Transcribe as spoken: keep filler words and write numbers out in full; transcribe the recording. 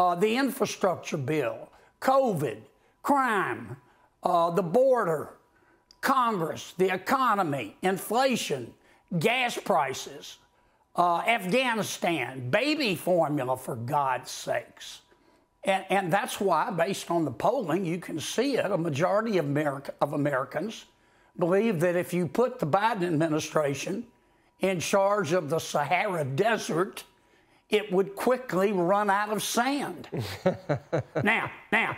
uh, the infrastructure bill, COVID, crime, uh, the border, Congress, the economy, inflation, gas prices, uh, Afghanistan, baby formula, for God's sakes. And, and that's why, based on the polling, you can see it, a majority of, America, of Americans believe that if you put the Biden administration in charge of the Sahara Desert, it would quickly run out of sand. now, now.